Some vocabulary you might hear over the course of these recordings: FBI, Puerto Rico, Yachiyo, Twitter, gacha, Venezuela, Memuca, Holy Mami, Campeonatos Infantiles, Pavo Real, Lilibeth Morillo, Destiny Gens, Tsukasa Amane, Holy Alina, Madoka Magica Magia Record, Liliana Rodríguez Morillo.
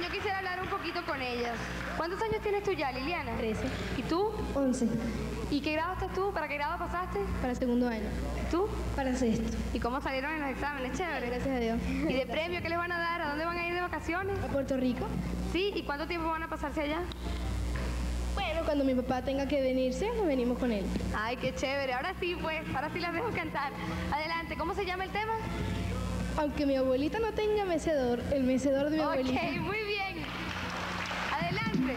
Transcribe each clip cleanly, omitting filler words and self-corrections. yo quisiera hablar un poquito con ellas. ¿Cuántos años tienes tú ya, Liliana? 13. ¿Y tú? 11. ¿Y qué grado estás tú? ¿Para qué grado pasaste? Para el segundo año. ¿Tú? Para el sexto. ¿Y cómo salieron en los exámenes? Chévere. Gracias a Dios. ¿Y de premio qué les van a dar? ¿A dónde van a ir de vacaciones? A Puerto Rico. ¿Sí? ¿Y cuánto tiempo van a pasarse allá? Bueno, cuando mi papá tenga que venirse, nos venimos con él. Ay, qué chévere. Ahora sí, pues. Ahora sí las dejo cantar. Adelante. ¿Cómo se llama el tema? Aunque mi abuelita no tenga mecedor, el mecedor de mi abuelita. Ok, muy bien. Adelante.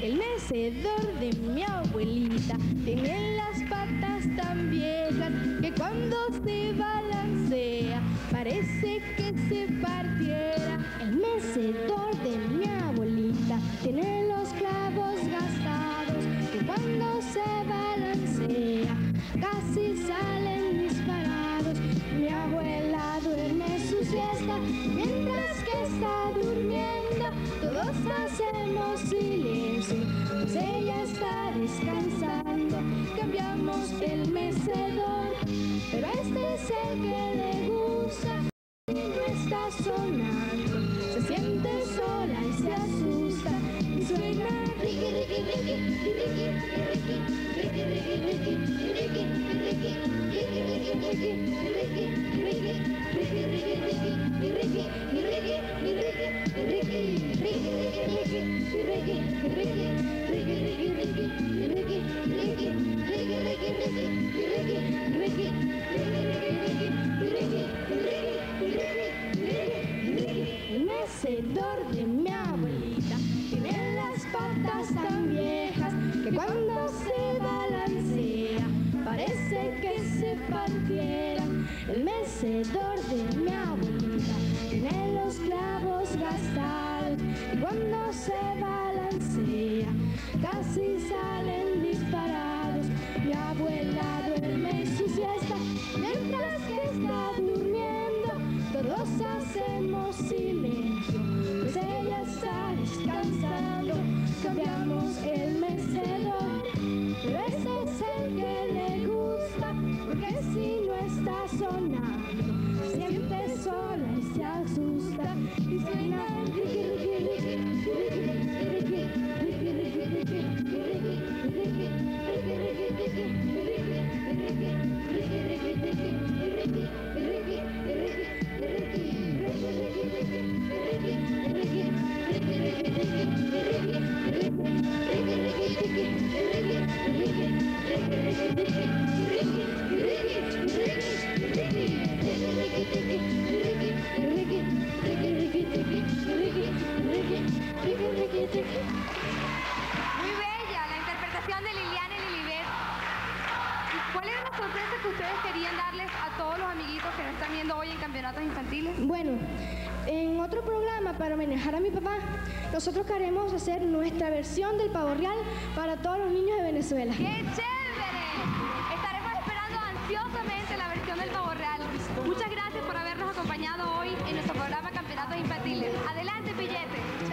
El mecedor de mi abuelita tiene las patas tan viejas que cuando se balancea parece que se partiera. El mecedor de mi abuelita tiene los clavos gastados que cuando se balancea casi salen disparados. Mi abuela duerme su siesta, mientras que está durmiendo todos hacemos silencio, pues ella está descansando. Cambiamos el mecedor, pero este es el que le gusta y no está sonando. Se siente sola y se asusta y suena riqui, riqui, riqui, riqui, riqui, riqui, riqui, riqui. El mecedor de mi abuelita tiene las patas tan viejas que cuando se balancea parece que se partiera. El mecedor de mi abuelita tiene los clavos gastados y cuando se balancea casi salen disparados. Mi abuela duerme su siesta, mientras que está durmiendo todos hacemos silencio, pues ella está descansando. Cambiamos el mecedor, pero ese es el que le gusta, porque si no está sonando, siempre sola y se asusta y suena riqui, riqui, riqui, riqui, riqui, riqui, Muy bella la interpretación de Liliana y Lilibet. ¿Cuál era la sorpresa que ustedes querían darles a todos los amiguitos que nos están viendo hoy en Campeonatos Infantiles? Bueno, en otro programa para homenajear a mi papá, nosotros queremos hacer nuestra versión del Pavo Real para todos los niños de Venezuela. ¡Qué chévere! Estaremos esperando ansiosamente la versión del Pavo Real. Muchas gracias por habernos acompañado hoy en nuestro programa Campeonatos Infantiles. Adelante, Pillete. Chao.